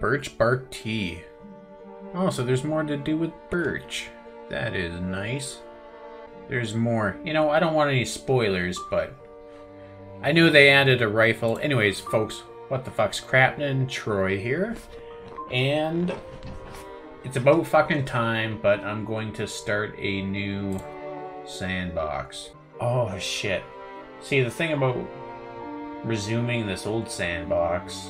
Birch bark tea. Oh, so there's more to do with birch. That is nice. There's more. You know, I don't want any spoilers, but I knew they added a rifle. Anyways, folks, what the fuck's Crapton Troy here. And it's about fucking time, but I'm going to start a new sandbox. Oh, shit. See, the thing about resuming this old sandbox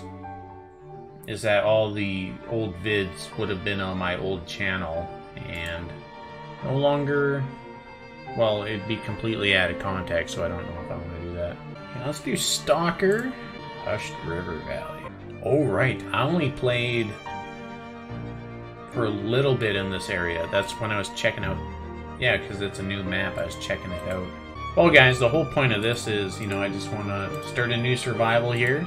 is that all the old vids would have been on my old channel and no longer... Well, it'd be completely out of context, so I don't know if I'm gonna do that. Okay, let's do Stalker, Hushed River Valley. Oh, right. I only played for a little bit in this area. That's when I was checking out... Yeah, because it's a new map. I was checking it out. Well, guys, the whole point of this is, you know, I just want to start a new survival here.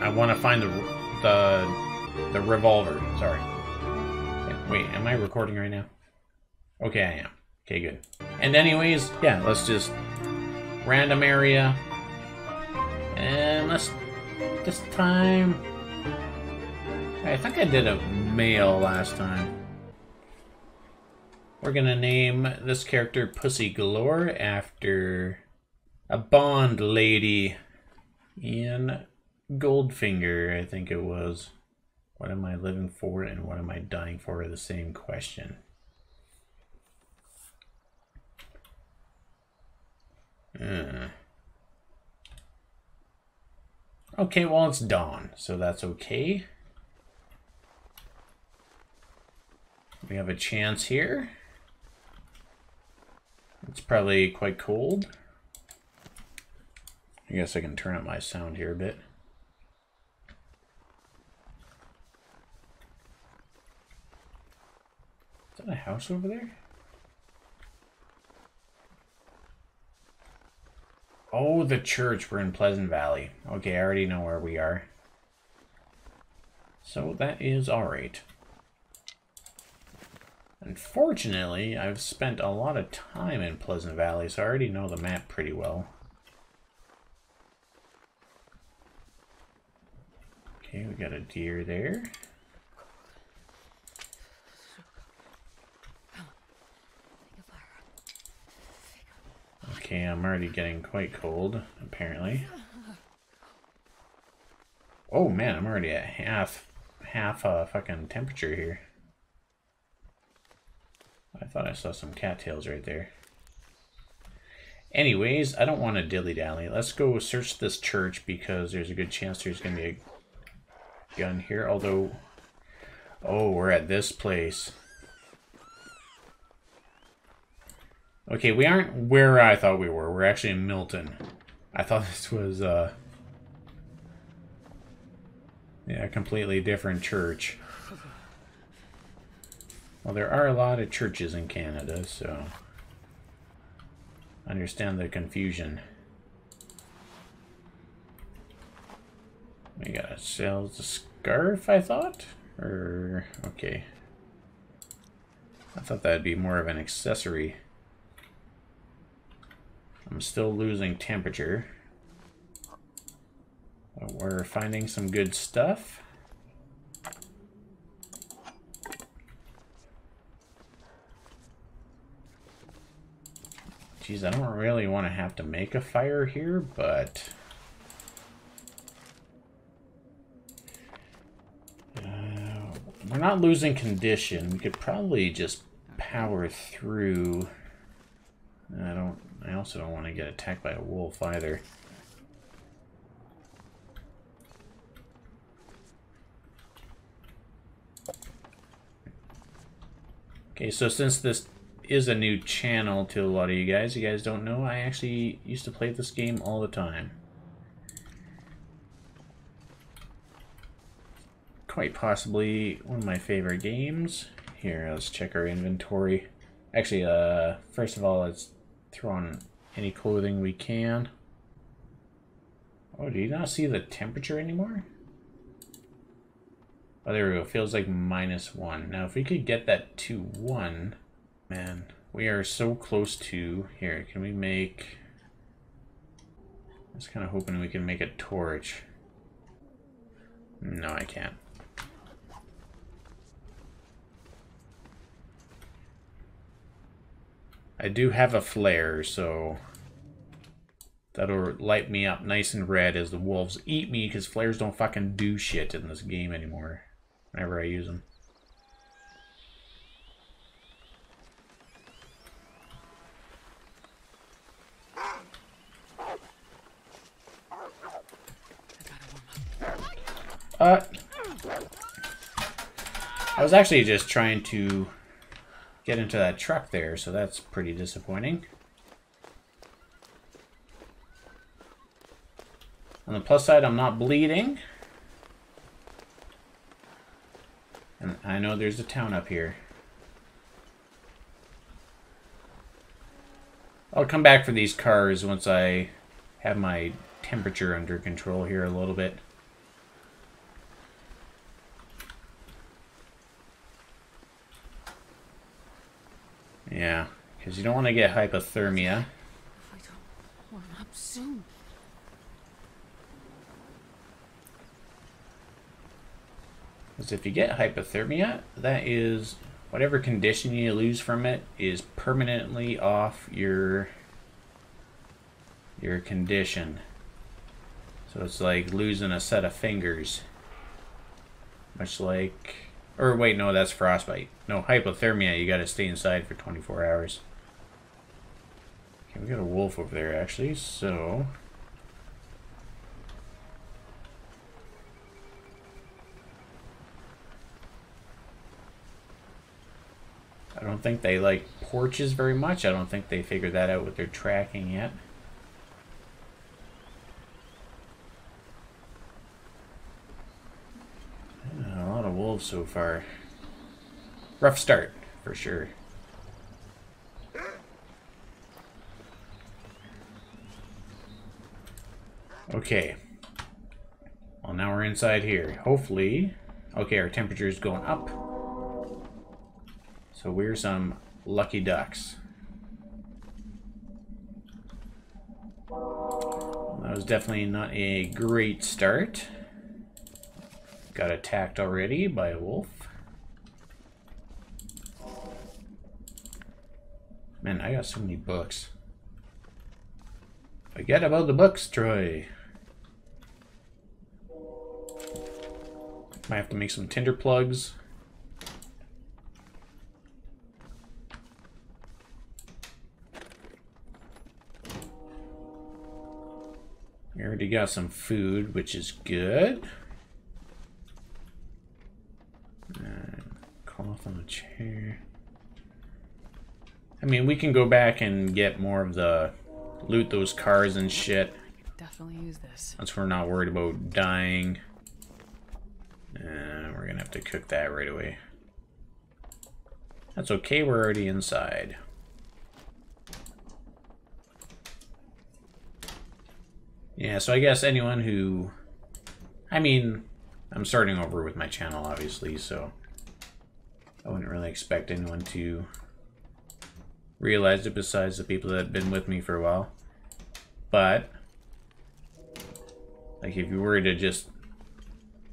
I want to find the revolver. Sorry. Wait, am I recording right now? Okay, I am. Okay, good. And anyways, yeah, let's just... Random area. And let's... This time... I think I did a male last time. We're gonna name this character Pussy Galore after a Bond lady in Goldfinger, I think it was. What am I living for and what am I dying for are the same question. Okay, well, it's dawn, so that's okay. We have a chance here. It's probably quite cold. I guess I can turn up my sound here a bit. Is that a house over there? Oh, the church. We're in Pleasant Valley. Okay, I already know where we are. So that is alright. Unfortunately, I've spent a lot of time in Pleasant Valley, so I already know the map pretty well. Okay, we got a deer there. Okay, I'm already getting quite cold, apparently. Oh man, I'm already at half a fucking temperature here. I thought I saw some cattails right there. Anyways, I don't want to dilly-dally. Let's go search this church because there's a good chance there's going to be a gun here. Although, oh, we're at this place. Okay, we aren't where I thought we were. We're actually in Milton. I thought this was, yeah, a completely different church. Well, there are a lot of churches in Canada, so... I understand the confusion. We gotta sell the scarf, I thought? Or... okay. I thought that'd be more of an accessory. I'm still losing temperature. But we're finding some good stuff. Jeez, I don't really want to have to make a fire here, but... we're not losing condition. We could probably just power through. I also don't want to get attacked by a wolf either. Okay, so since this is a new channel to a lot of you guys don't know, I actually used to play this game all the time. Quite possibly one of my favorite games. Here, let's check our inventory. Actually, first of all, let's throw on any clothing we can. Oh, do you not see the temperature anymore? Oh, there we go. Feels like -1. Now, if we could get that to 1... Man, we are so close to... Here, can we make... I was kind of hoping we can make a torch. No, I can't. I do have a flare, so that'll light me up nice and red as the wolves eat me, because flares don't fucking do shit in this game anymore whenever I use them. I was actually just trying to get into that truck there, so that's pretty disappointing. On the plus side, I'm not bleeding. And I know there's a town up here. I'll come back for these cars once I have my temperature under control here a little bit. Yeah, because you don't want to get hypothermia. I don't warm up soon. Because if you get hypothermia, that is whatever condition you lose from it is permanently off your condition. So it's like losing a set of fingers. Much like... Or wait, no, that's frostbite. No, hypothermia, you gotta stay inside for 24 hours. Okay, we got a wolf over there, actually, so... I don't think they like porches very much. I don't think they figured that out with their tracking yet. So far. Rough start, for sure. Okay. Well, now we're inside here. Hopefully... Okay, our temperature is going up. So we're some lucky ducks. That was definitely not a great start. Got attacked already by a wolf. Man, I got so many books. Forget about the books, Troy. Might have to make some tinder plugs. I already got some food, which is good. Off on the chair. I mean, we can go back and get more of the loot, those cars and shit. I could definitely use this. Once we're not worried about dying. And we're gonna have to cook that right away. That's okay, we're already inside. Yeah, so I guess anyone who... I mean, I'm starting over with my channel, obviously, so... I wouldn't really expect anyone to realize it besides the people that have been with me for a while. But, like, if you were to just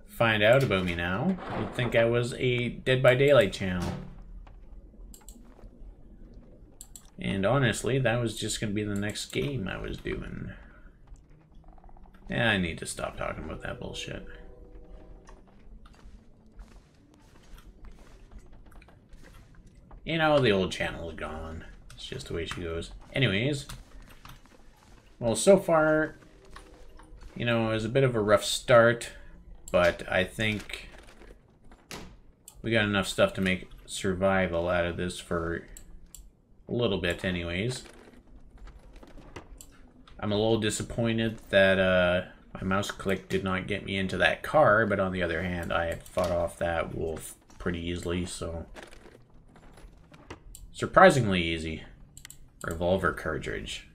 find out about me now, you'd think I was a Dead by Daylight channel. And honestly, that was just going to be the next game I was doing. Yeah, I need to stop talking about that bullshit. You know, the old channel is gone. It's just the way she goes. Anyways. Well, so far, you know, it was a bit of a rough start. But I think we got enough stuff to make survival out of this for a little bit anyways. I'm a little disappointed that my mouse click did not get me into that car. But on the other hand, I fought off that wolf pretty easily, so... Surprisingly easy. Revolver cartridge.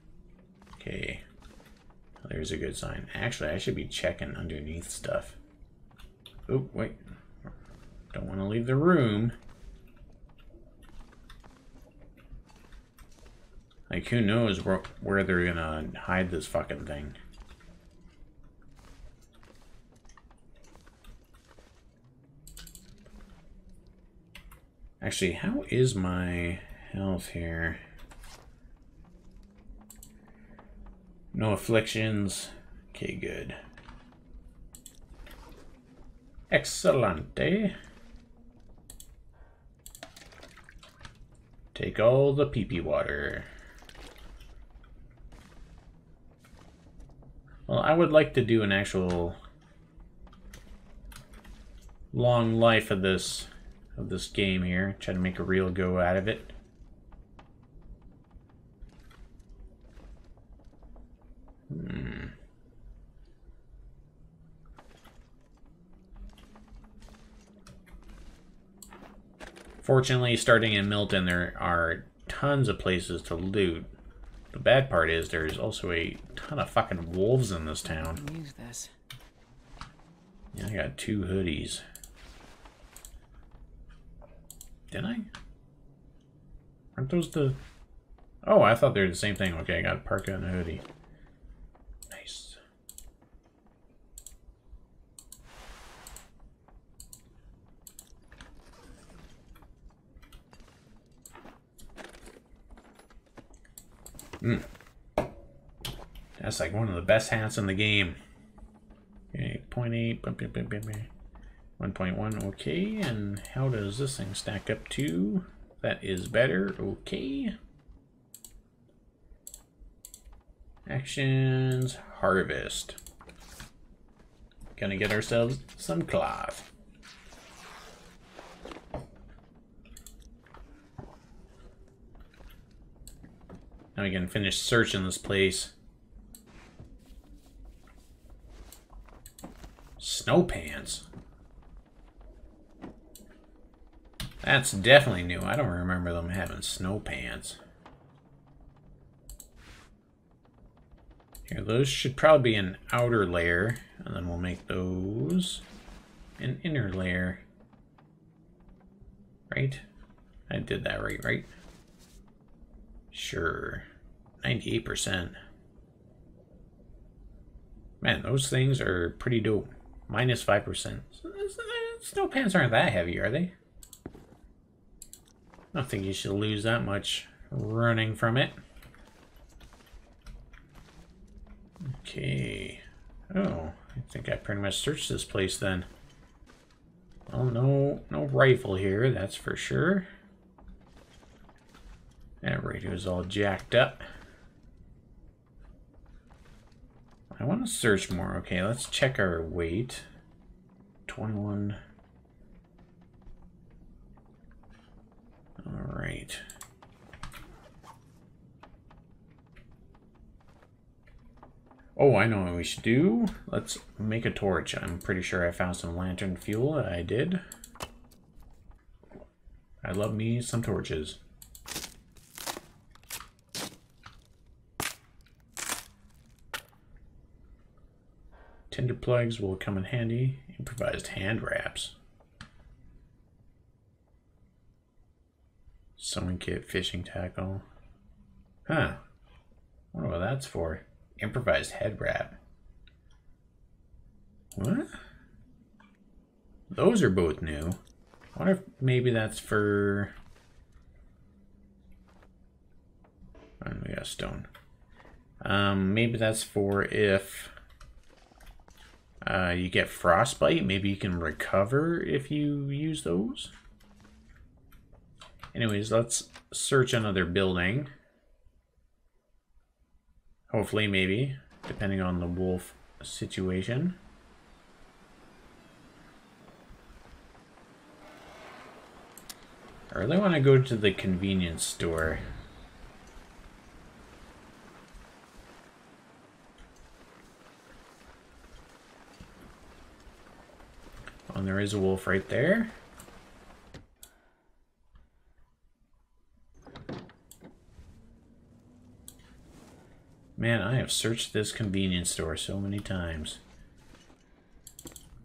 Okay. There's a good sign. Actually, I should be checking underneath stuff. Oh, wait. Don't want to leave the room. Like, who knows where they're gonna hide this fucking thing. Actually, how is my... health here. No afflictions. Okay, good. Excellente. Take all the pee-pee water. Well, I would like to do an actual long life of this game here. Try to make a real go out of it. Fortunately, starting in Milton, there are tons of places to loot. The bad part is there's also a ton of fucking wolves in this town. Use this. Yeah, I got 2 hoodies. Didn't I? Aren't those the... Oh, I thought they were the same thing. Okay, I got a parka and a hoodie. Nice. That's like one of the best hats in the game. Okay, 0.8, 1.1, okay, and how does this thing stack up to? That is better, okay. Actions, harvest. Gonna get ourselves some cloth. Now we can finish searching this place. Snow pants. That's definitely new. I don't remember them having snow pants. Here, those should probably be an outer layer, and then we'll make those an inner layer. Right? I did that right, right? Sure. 98%. Man, those things are pretty dope. Minus -5%. Snow pants aren't that heavy, are they? I don't think you should lose that much running from it. Okay. Oh, I think I pretty much searched this place then. Well, no rifle here, that's for sure. That radio's all jacked up. I want to search more. Okay, let's check our weight. 21. All right. Oh, I know what we should do. Let's make a torch. I'm pretty sure I found some lantern fuel. I did. I love me some torches. Tinder plugs will come in handy. Improvised hand wraps. Sewing kit, fishing tackle. Huh. Wonder what that's for. Improvised head wrap. What? Those are both new. I wonder if maybe that's for... Oh, we got stone. Maybe that's for if you get frostbite. Maybe you can recover if you use those. Anyways, let's search another building. Hopefully, maybe, depending on the wolf situation. I really want to go to the convenience store. Oh, and there is a wolf right there. Man, I have searched this convenience store so many times.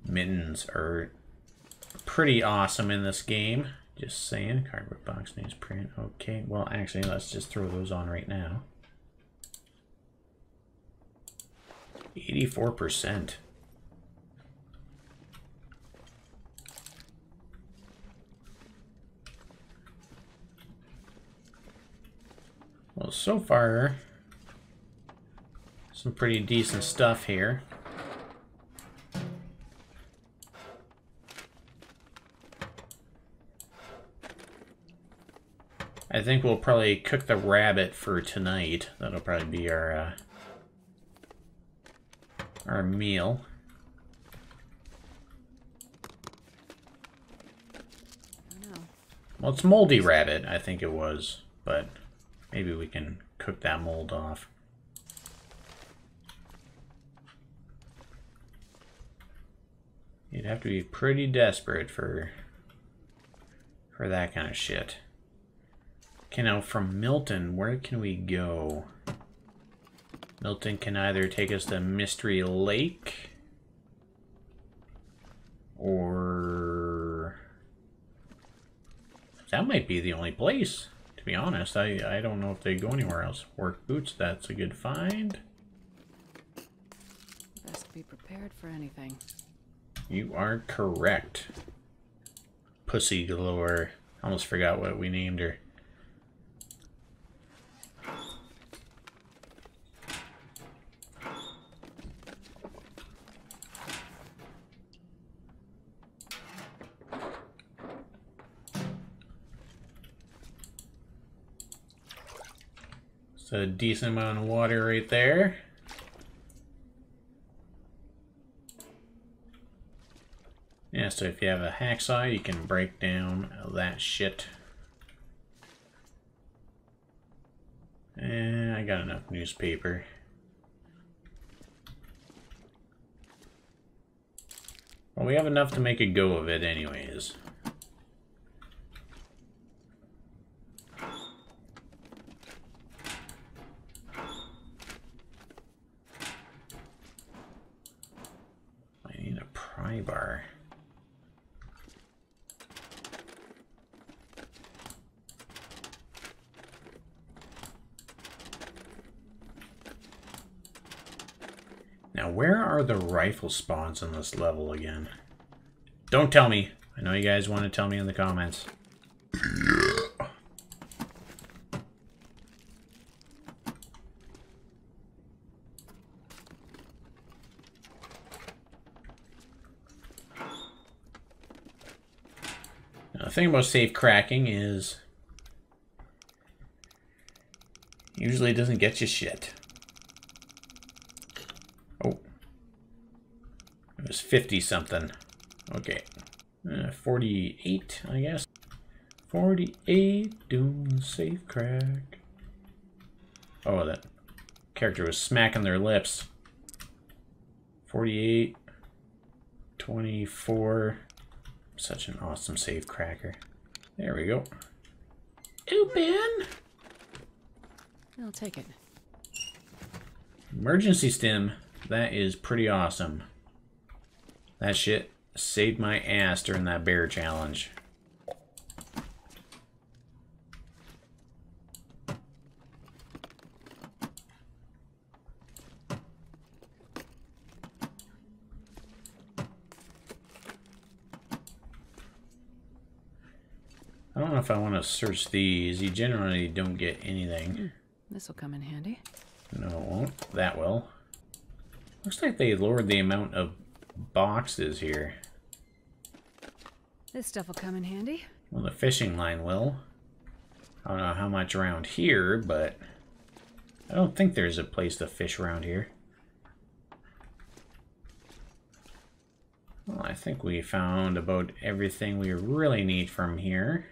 Mittens are pretty awesome in this game. Just saying. Cardboard box needs print. Okay, well, actually, let's just throw those on right now. 84%. Well, so far... some pretty decent stuff here. I think we'll probably cook the rabbit for tonight. That'll probably be our meal. Well, it's moldy rabbit, I think it was, but maybe we can cook that mold off. You'd have to be pretty desperate for that kind of shit. Okay, now from Milton, where can we go? Milton can either take us to Mystery Lake or... That might be the only place, to be honest. I don't know if they go anywhere else. Work boots, that's a good find. Best be prepared for anything. You are correct. Pussy Galore. Almost forgot what we named her. It's a decent amount of water right there. Yeah, so if you have a hacksaw, you can break down that shit. And I got enough newspaper. Well, we have enough to make a go of it anyways. Bar. Now, where are the rifle spawns on this level again? Don't tell me. I know you guys want to tell me in the comments. The thing about safe cracking is usually it doesn't get you shit. Oh, it was 50 something. Okay, 48, I guess. 48 doing safe crack. Oh, that character was smacking their lips. 48, 24. Such an awesome safe cracker. There we go. Open! I'll take it. Emergency stim. That is pretty awesome. That shit saved my ass during that bear challenge. I don't know if I want to search these. You generally don't get anything. This will come in handy. No, it won't. That will. Looks like they lowered the amount of boxes here. This stuff will come in handy. Well, the fishing line will. I don't know how much around here, but I don't think there's a place to fish around here. Well, I think we found about everything we really need from here.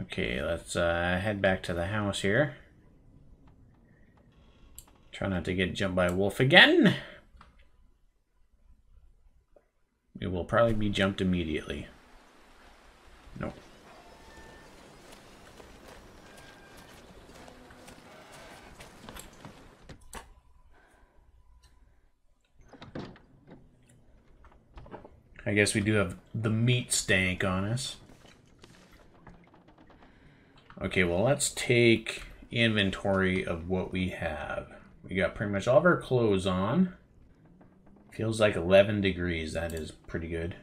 Okay, let's head back to the house here. Try not to get jumped by a wolf again. We will probably be jumped immediately. Nope. I guess we do have the meat stank on us. Okay, well, let's take inventory of what we have. We got pretty much all of our clothes on. Feels like 11 degrees. That is pretty good.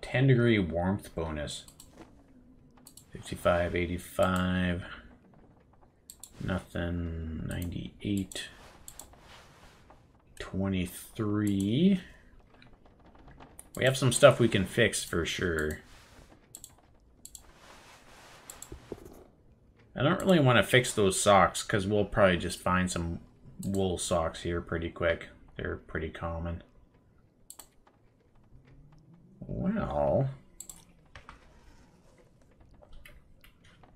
10 degree warmth bonus. 65, 85, nothing, 98, 23. We have some stuff we can fix for sure. I don't really want to fix those socks because we'll probably just find some wool socks here pretty quick. They're pretty common. Well,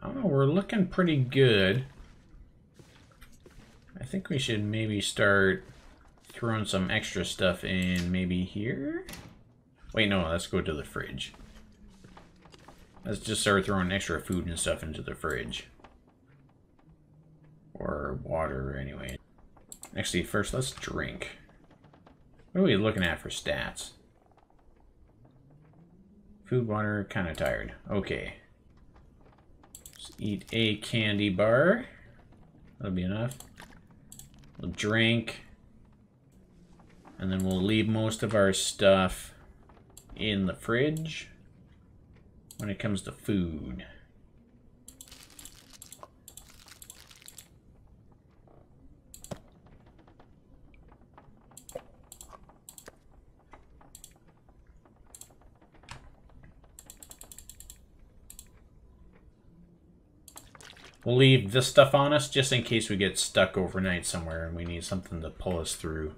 I don't know, we're looking pretty good. I think we should maybe start throwing some extra stuff in maybe here. Wait, no, let's go to the fridge. Let's just start throwing extra food and stuff into the fridge. Or water, anyway. Actually, first, let's drink. What are we looking at for stats? Food, water, kind of tired. Okay. Let's eat a candy bar. That'll be enough. We'll drink. And then we'll leave most of our stuff in the fridge when it comes to food. We'll leave this stuff on us just in case we get stuck overnight somewhere and we need something to pull us through.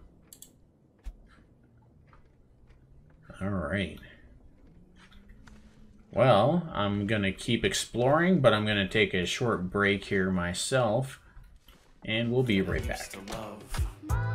Alright. Well, I'm going to keep exploring, but I'm going to take a short break here myself, and we'll be right back.